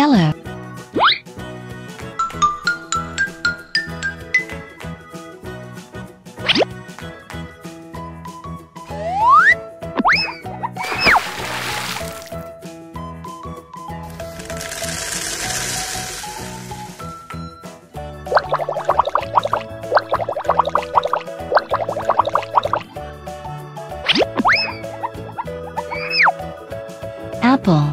yellow. Apple.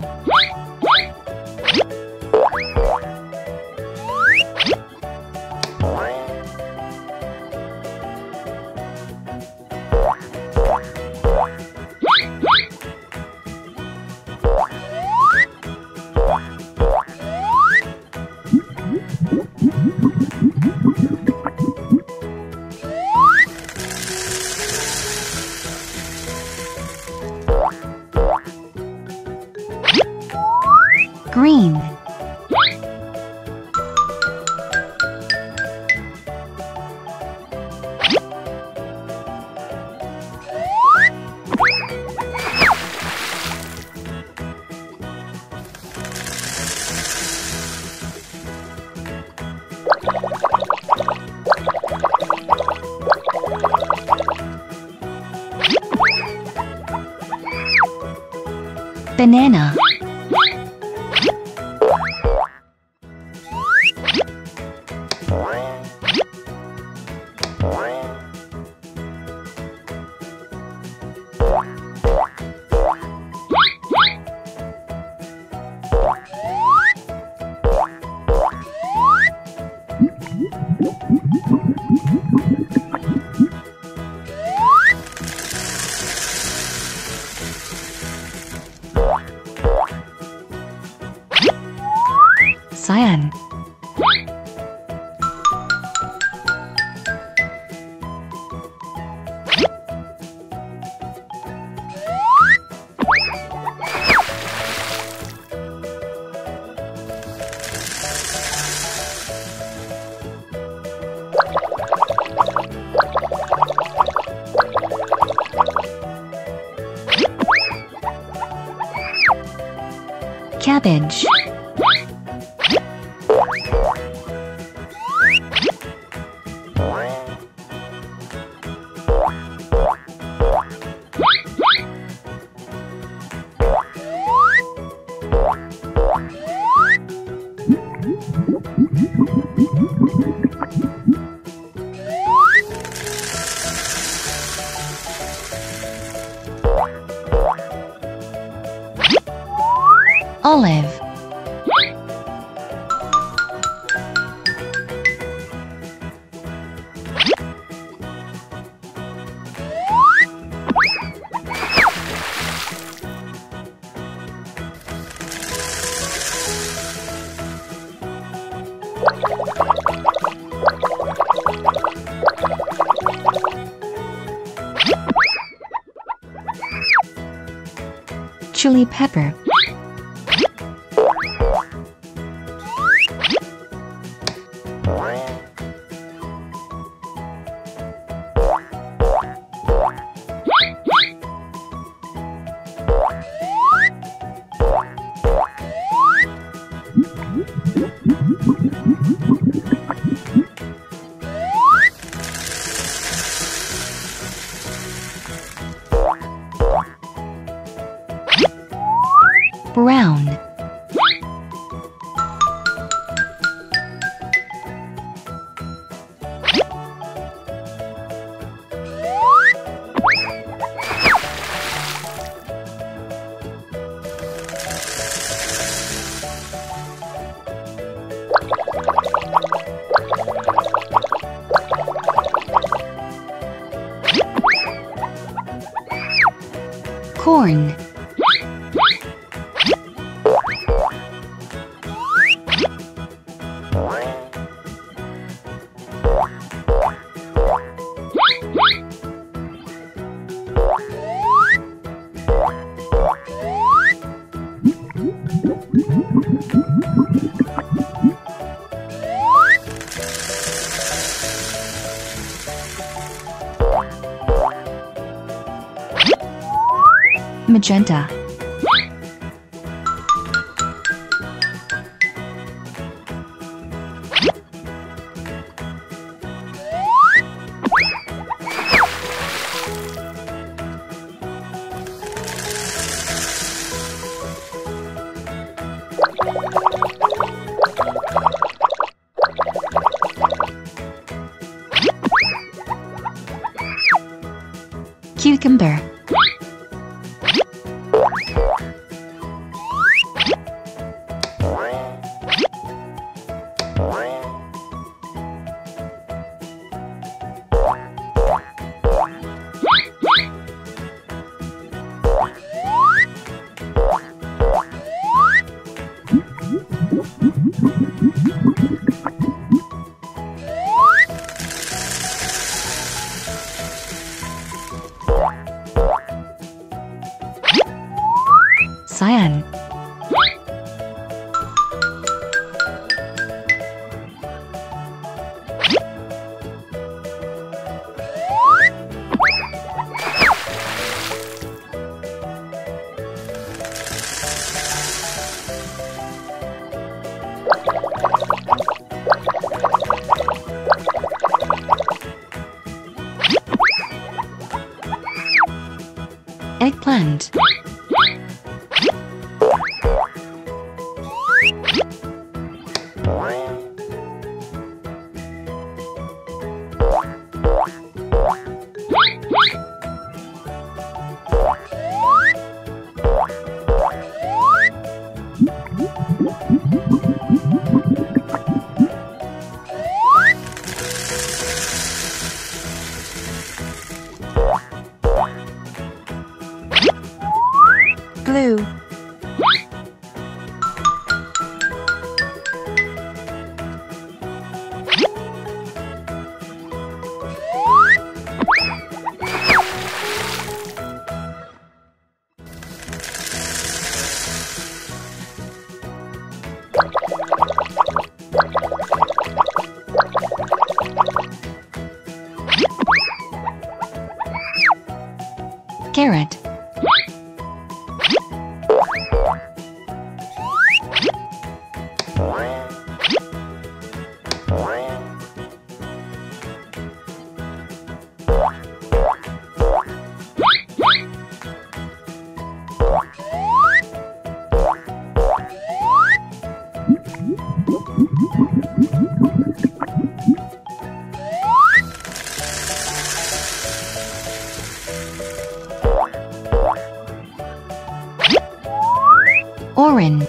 Green. Banana. Cyan. Cabbage. Olive. Chili pepper. Brown. Corn. Magenta. cucumber. Cyan. Eggplant. Blue. Carrot. Orange.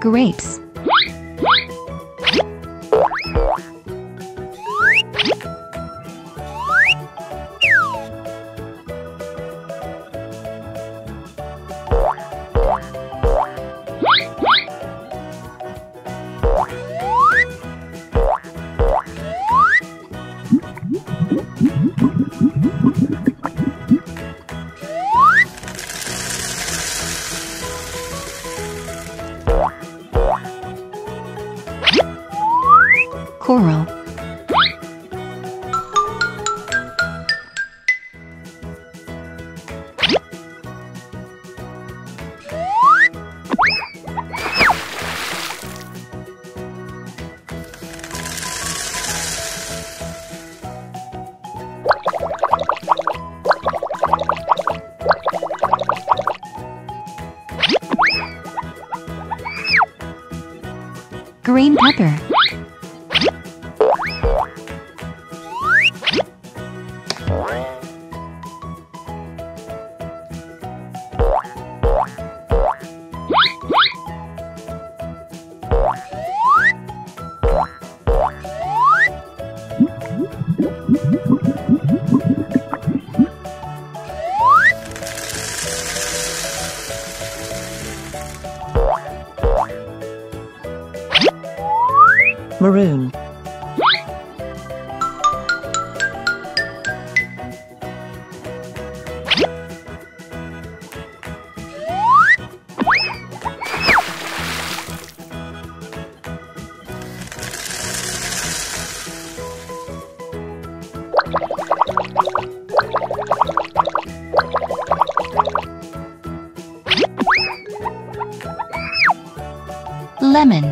Grapes. Coral. Green pepper. Maroon. lemon.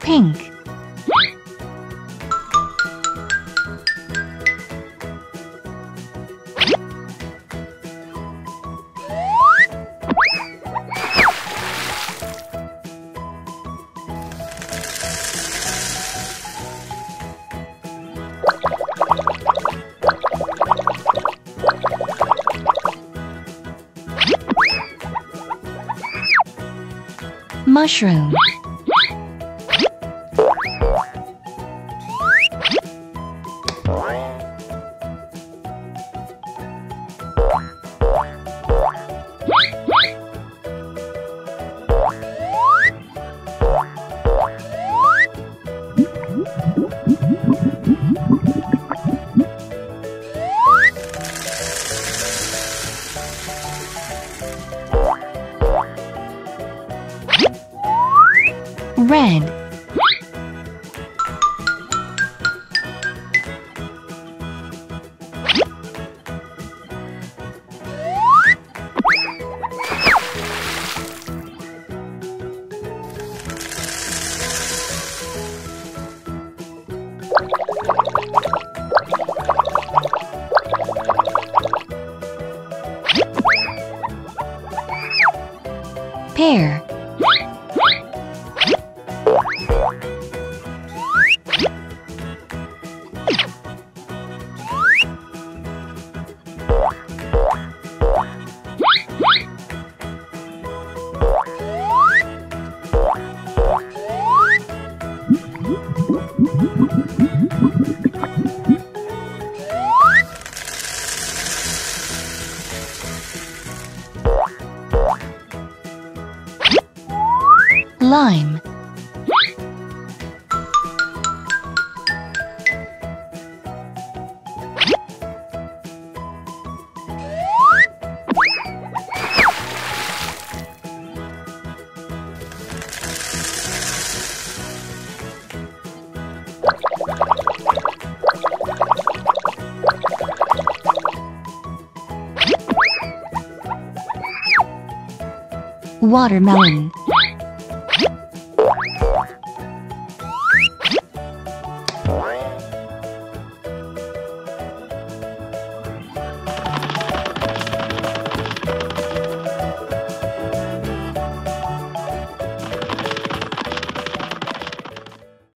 Pink. Mushroom. Red. Pear. Lime. Watermelon.